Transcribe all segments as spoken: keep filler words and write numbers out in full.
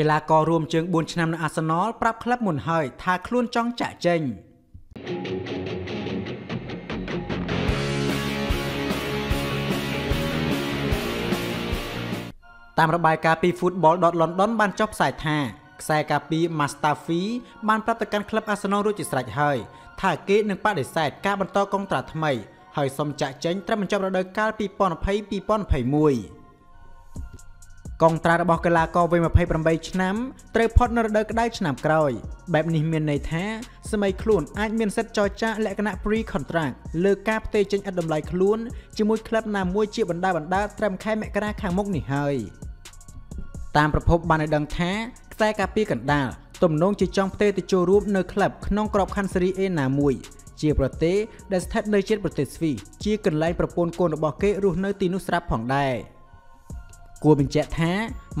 កីឡាកររួមជើងបួនឆ្នាំ នៅ Arsenal ប្រាប់ក្លឹបមុនហើយថាខ្លួនចង់ចាក់ចេញ តាមរបាយការណ៍ពី football dot london បានចុះផ្សាយថាខ្សែការពារ Mustafi បានប្រាប់ទៅកាន់ក្លឹប Arsenal រួចជាស្រេចហើយថាគេនឹងបដិសេធការបបន្តកុងត្រាថ្មីហើយសុំចាក់ចេញត្រឹមបញ្ចប់រដូវកាល twenty twenty twenty twenty-one កុងត្រារបស់កីឡាករវ័យ twenty-eight ឆ្នាំត្រូវផុតនៅរដូវក្តៅឆ្នាំក្រោយបែបនេះមានន័យថាសម័យខ្លួនអាចមានសិទ្ធិចរចាលក្ខណៈ pre contract លើការផ្ទេរចេញអត្តតម្លៃខ្លួនជាមួយក្លឹបណាមួយជាបណ្ដាបណ្ដាត្រឹមខែមករាខាងមុខនេះហើយ តាមប្រភពបានដឹងថាខ្សែការពារកណ្ដាលទំនងជាចង់ផ្ទេរទៅចូលរួមនៅក្លឹបក្នុងក្របខ័ណ្ឌ Serie A ណាមួយជាប្រទេសដែលស្ថិតនៅជិតប្រទេសស្វីសជាកន្លែងប្រពន្ធកូនរបស់គេរស់នៅទីនោះស្រាប់ផងដែរគួរបញ្ជាក់ថា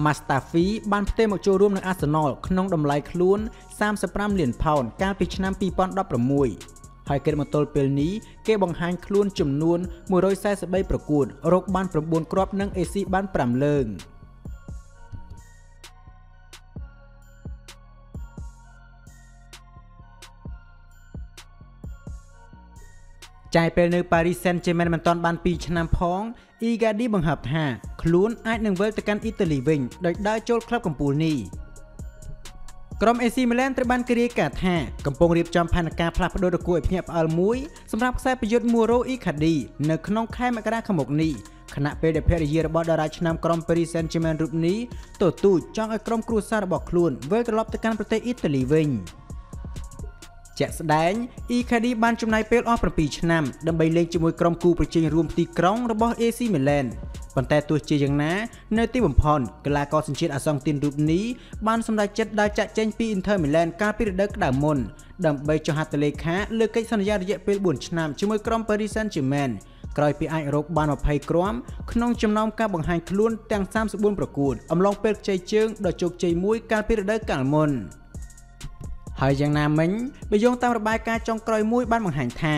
Mustafi បានផ្ទេរមកចូលរួមនៅ Arsenal ក្នុងតម្លៃខ្លួន thirty-five million pounds កាលពីឆ្នាំ twenty sixteen ហើយគិតមកទល់ពេលនេះគេបង្ហាញខ្លួនចំនួន one forty-three ប្រកួតរកបាន nine គ្រាប់ និង AC បាន five លើក ចាយពេលនៅ Paris Saint-Germain មិនទាន់បាន two ឆ្នាំផង Icardi បង្ហើបថាខ្លួនអាចនឹងវិលទៅកាន់ Italy វិញដោយដើរចូលក្លឹបកំពូលនេះ ក្រុម AC Milan ត្រូវបានគេរាយការណ៍ថាកំពុងរៀបចំផែនការផ្លាស់ប្តូរដ៏គួរឲ្យភ្ញាក់ផ្អើលមួយសម្រាប់ខ្សែប្រយុទ្ធ Mauro Icardi នៅក្នុងខែមករាខាងមុខនេះខណៈពេលដែលភរិយារបស់តារាឆ្នាំក្រុម Paris Saint-Germain រូបនេះទទូចចង់ឲ្យក្រុមគ្រួសាររបស់ខ្លួនវិលត្រឡប់ទៅកាន់ប្រទេស Italy វិញ ជាក់ស្ដែង Icardi បានចំណាយពេលអស់ seven ឆ្នាំដើម្បីលេងជាមួយក្រុមគូប្រជែងរួមទីក្រុងរបស់ AC Milan ប៉ុន្តែទោះជាយ៉ាងណានៅទីបំផុតកីឡាករសញ្ជាតិអាសង់ទីនរូបនេះបានសម្រេចចិត្តដើរចាក់ចេញពី Inter Milan កាលពីរដូវក្តៅមុនដើម្បីចុះហត្ថលេខាលើកិច្ចសន្យារយៈពេល four ឆ្នាំជាមួយក្រុម Paris Saint-Germain ក្រោយពីអាចរកបាន twenty គ្រាប់ក្នុងចំណោមការបង្ហាញខ្លួនទាំង thirty-four ប្រកួតអំឡុងពេលខ្ចីជើងដ៏ជោគជ័យមួយកាលពីរដូវកាលមុន ហើយយ៉ាងណាមិញបើយោងតាមរបាយការណ៍ចុងក្រោយមួយបានបង្ហាញថា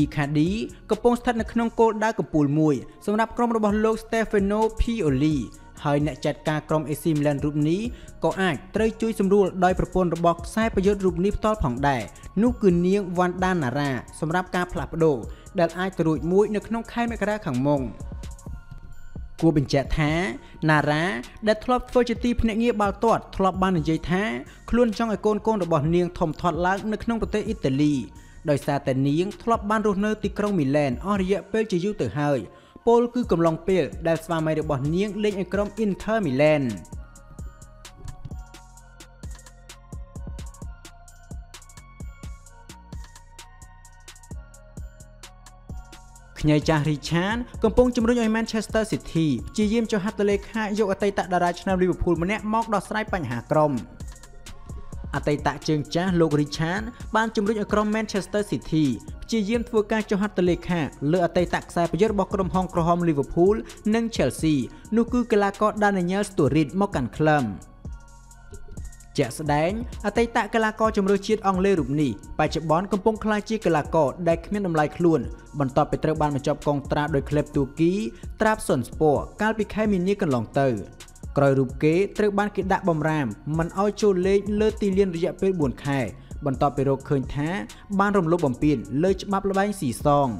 Icardi កំពុងស្ថិតនៅក្នុងគោលដៅកំពូលមួយសម្រាប់ក្រុមរបស់លោក Stefano Pioli ហើយអ្នកចាត់ការក្រុម AC Milan រូបនេះក៏អាចត្រូវជួយសម្រួលដោយប្រពន្ធរបស់ខ្សែប្រយុទ្ធរូបនេះផ្ទាល់ផងដែរនោះគឺនាង Wanda Nara សម្រាប់ការផ្លាស់ប្ដូរដែលអាចទៅរួចមួយនៅក្នុងខែមករាខាងមុខ គួរបញ្ជាក់ថា Nara ដែលធ្លាប់ធ្វើជាទីភ្នាក់ងារបាល់ទាត់ធ្លាប់បាននិយាយថាខ្លួនចង់ឲ្យកូនកូនរបស់នាងធំធាត់ឡើងនៅក្នុងប្រទេសអ៊ីតាលីដោយសារតែនាងធ្លាប់បានរស់នៅទីក្រុង Milan អស់រយៈពេលជាយូរទៅហើយពលគឺកំឡុងពេលដែលស្វាមីរបស់នាងលេងឲ្យក្រុម Inter Milan ញ៉ៃចាស់ Richard កំពុងជំរុញឲ្យ Manchester City ព្យាយាមចុះហត្ថលេខាយកអតីតតារាឆ្នាំ Liverpool ម្នាក់មកដោះស្រាយបញ្ហាក្រុមអតីតជើងចាស់ លោក Richard បានជំរុញឲ្យក្រុម Manchester City ព្យាយាមធ្វើការចុះហត្ថលេខាលើអតីតខ្សែប្រយុទ្ធរបស់ក្រុមហងក្រហម Liverpool និង Chelsea នោះគឺកីឡាករ Daniel Sturridge មកកាន់ក្លឹប ជាក់ស្ដែងអតីតកីឡាករជំរឿជាតិអង់គ្លេសរូបនេះបច្ចុុប្បន្នកំពុងក្លាយជាកីឡាករដែលគ្មានតម្លៃខ្លួនបន្ទាប់ពីត្រូវបានបញ្ចប់កងត្រាដោយក្លឹបទូគីត្រាប់សនស្ព័រកាលពីខែមីនាកន្លងទៅក្រោយរូបគេត្រូវបានគេដាក់បំរាមមិនឲ្យចូលលេងលើទីលានរយៈពេល four ខែបន្ទាប់ពីរកឃើញថាបានរំលោភបំពានលើច្បាប់ល្បែងស៊ីសង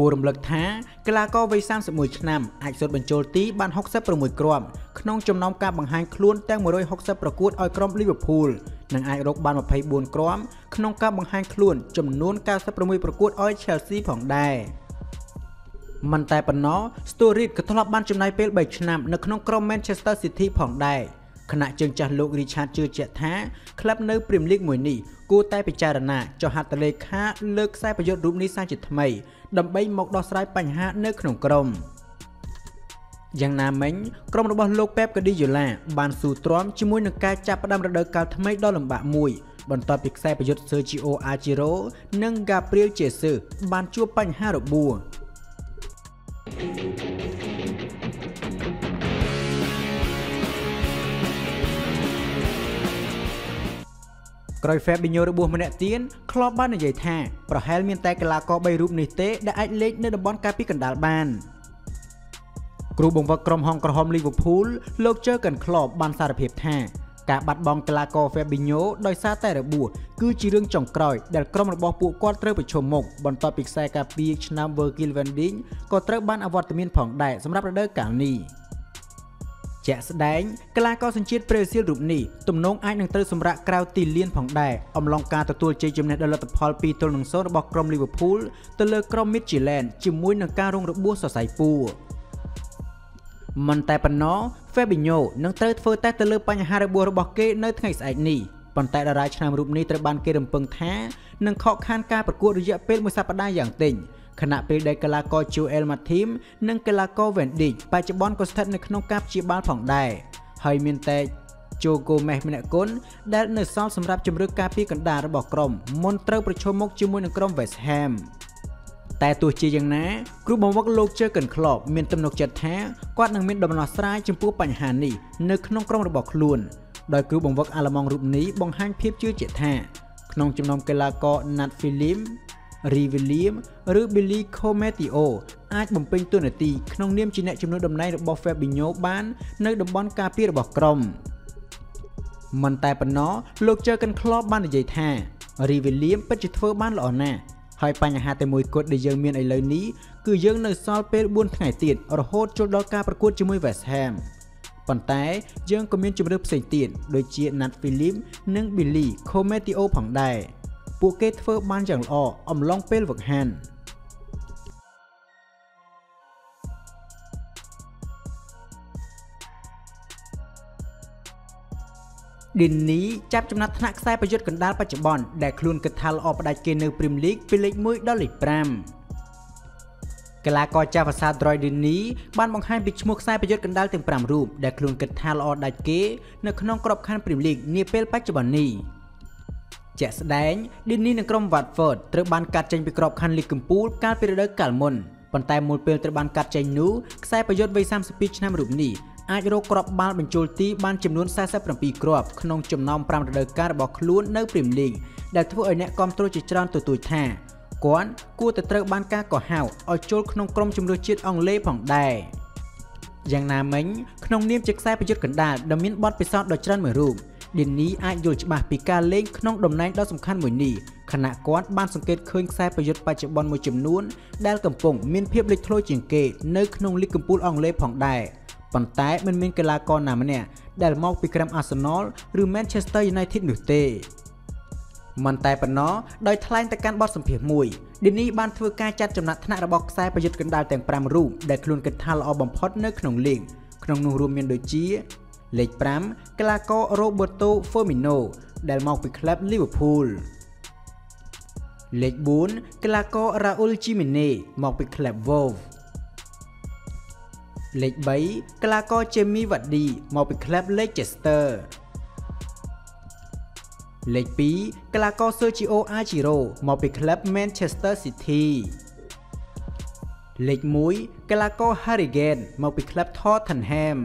គួររំលឹកថាកីឡាករវ័យ thirty-one ឆ្នាំអាចសុទ្ធបញ្ចូលទីបាន sixty-six គ្រាប់ក្នុងចំណោមការបង្ហាញខ្លួនទាំង one hundred sixty ប្រកួតឲ្យក្រុម Liverpool និងអាចរកបាន twenty-four គ្រាប់ក្នុងការបង្ហាញខ្លួនចំនួន ninety-six ប្រកួតឲ្យ Chelsea ផងដែរ មិនតែប៉ុណ្ណោះ Sturridge ក៏ធ្លាប់បានចំណាយពេល three ឆ្នាំនៅក្នុងក្រុម Manchester City ផងដែរ ខណៈជើងចាស់លោក Richard ជឿជាក់ថាក្លឹបនៅ Premier League មួយនេះគួរតែពិចារណាចុះហត្ថលេខាលើខ្សែប្រយុទ្ធរូបនេះសាជាថ្មីដើម្បីមកដោះស្រាយបញ្ហានៅក្នុងក្រុមយ៉ាងណាមិញក្រុមរបស់លោក Pep Guardiola បានស៊ូទ្រាំជាមួយនឹងការចាប់ផ្ដើមរដូវកាលថ្មីដ៏លំបាកមួយបន្ទាប់ពីខ្សែប្រយុទ្ធ Sergio Aguero និង Gabriel Jesus បានជួបបញ្ហារបួស ក្រោយ Fabinho របួសម្នាក់ទៀត Klopp បាននិយាយថាប្រហែលមានតែកីឡាករ three រូបនេះទេដែលអាចលេងនៅតំបន់ការពារកណ្ដាលបាន គ្រូបង្វឹកក្រុមហុងក្រហម Liverpool លោក Jurgen Klopp បានសារភាពថាការបាត់បង់កីឡាករ Fabinho ដោយសារតែរបួសគឺជារឿងចុងក្រោយដែលក្រុមរបស់ពួកគាត់ត្រូវប្រឈមមុខបន្ទាប់ពីខ្សែការពារឆ្នាំ Virgil van Dijk ក៏ត្រូវបានអវត្តមានផងដែរសម្រាប់រដូវកាលនេះជាក់ស្ដែងកីឡាករសញ្ជាតិប្រេស៊ីលរូបនេះទំនងអាចនឹងត្រូវសម្រាកក្រៅទីលានផងដែរអំឡុងការទទួលជ័យជំនះដោយលទ្ធផល ពីរទល់នឹងសូន្យ របស់ក្រុម Liverpool ទៅលើក្រុម Manchester United ជាមួយនឹងការរងរបួសសរសៃពួរមិនតែប៉ុណ្ណោះ Fabinho នឹងត្រូវធ្វើតេស្តទៅលើបញ្ហារបួសរបស់គេនៅថ្ងៃស្អែកនេះប៉ុន្តែតារាឆ្នាំរូបនេះត្រូវបានគេរំពឹងថានឹងខកខានការប្រកួតរយៈពេលមួយសប្តាហ៍យ៉ាងតិចខណៈពេលដែលកីឡាករ Joel Matip និងកីឡាករ Van Dijk បច្ចុប្បន្នក៏ស្ថិតនៅក្នុងការព្យាបាលផងដែរហើយមានតែ Joe Gomez ម្នាក់គត់ដែលនៅសល់សម្រាប់ជម្រើសការពារកណ្ដាលរបស់ក្រុមមុនត្រូវប្រឈមមុខជាមួយនឹងក្រុម West Hamតែទោះជាយ៉ាងណាគ្រូបង្វឹកលោក Jurgen Klopp មានទំនុកចិត្តថាគាត់នឹងមានដំណោះស្រាយចំពោះបញ្ហានេះនៅក្នុងក្រុមរបស់ខ្លួនដោយគ្រូបង្វឹកអាល្លឺម៉ង់រូបនេះបង្ហាញភាពជឿជាក់ថាក្នុងចំណោមកីឡាករ Nat Philip, Ree Williams ឬ Billy Cometio អាចបំពេញតួនាទីក្នុងនាមជាអ្នកជំនួសតំណែងរបស់ Fabinho បាននៅតំបន់ការពាររបស់ក្រុមមិនតែប៉ុណ្ណោះលោក Jurgen Klopp បាននិយាយថា Ree Williams ពិតជាធ្វើបានល្អណាស់ហើយបញ្ហាតែមួយគត់ដែលយើងមានឥឡូវនេះគឺយើងនៅសល់ពេលបួនថ្ងៃទៀតរហូតចូលដល់ការប្រកួតជាមួយ West Ham ប៉ុន្តែយើងក៏មានជម្រើសផ្សេងទៀតដូចជា Nat Philip និង Billy Cometio ផងដែរពួកគេធ្វើបានយ៉ាងល្អអំឡុងពេលវឹកហាត់ឌីននីចាប់ចំណាត់ថ្នាក់ខ្សែប្រយុទ្ធកណ្ដាលបច្ចុប្បន្នដែលខ្លួនគិតថាល្អផ្ដាច់គេនៅ Premier League ពីលេខមួយដល់លេខប្រាំកីឡាករចាស់វស្សា Troy Deeney បានបង្ហាញពីឈ្មោះខ្សែប្រយុទ្ធកណ្ដាលទាំងប្រាំរូបដែលខ្លួនគិតថាល្អដាច់គេនៅក្នុងក្របខ័ណ្ឌ Premier League នាពេលបច្ចុប្បន្ននេះជាក់ស្ដែង Deeney និងក្រុម Watford ត្រូវបានកាត់ចេញពីក្របខ័ណ្ឌលីគកំពូលកាលពីរដូវកាលមុនប៉ុន្តែមុនពេលត្រូវបានកាត់ចេញនោះខ្សែប្រយុទ្ធវ័យសាមសិបពីរឆ្នាំរូបនេះអាចរកគ្រាប់បាល់បញ្ចូលទីបានចំនួនសាមសិបពីរគ្រាប់ក្នុងចំណោមប្រាំរដូវកាលរបស់ខ្លួននៅ Premier League ដែលធ្វើឲ្យអ្នកគាំទ្រជាច្រើនទទូចថាគាត់គួរតែត្រូវបានការកោះហៅឲ្យចូលក្នុងក្រុមជម្រើសជាតិអង់គ្លេសផងដែរយ៉ាងណាមិញក្នុងនាមជាខ្សែប្រយុទ្ធកណ្ដាលដែលមានបទពិសោធន៍ដ៏ច្រើនមួយរូប Deeney អាចយល់ច្បាស់ពីការលេងក្នុងតំណែងដ៏សំខាន់មួយនេះខណៈគាត់បានសង្កេតឃើញខ្សែប្រយុទ្ធបច្ចុប្បន្នមួយចំនួនដែលកំពុងមានភាពលេចធ្លោជាងគេនៅក្នុងលីគកំពូលអង់គ្លេសផងដែរប៉ុន្តែមិនមានកីឡាករណាម្នាក់ដែលមកពីក្រុម Arsenal ឬ Manchester United នោះទេមិនតែប៉ុណ្ណោះដោយថ្លែងទៅកាន់បទសម្ភាសន៍មួយ Deeney បានធ្វើការចាត់ចំណាត់ថ្នាក់របស់ខ្សែប្រយុទ្ធកណ្ដាលទាំងប្រាំរូបដែលខ្លួនគិតថាល្អបំផុតនៅក្នុងលីកក្នុងនោះរួមមានដូចជាលេខប្រាំកីឡាករ Roberto Firmino ដែលមកពីក្លឹប Liverpool លេខbốnកីឡាករ Raul Jimenez មកពីក្លឹប Wolvesលេខបីកីឡាករ Jamie Vardy មកពីក្លឹប Leicester លេខពីរកីឡាករ Sergio Aguero មកពីក្លឹប Manchester City លេខមួយកីឡាករ Harry Kane មកពីក្លឹប Tottenham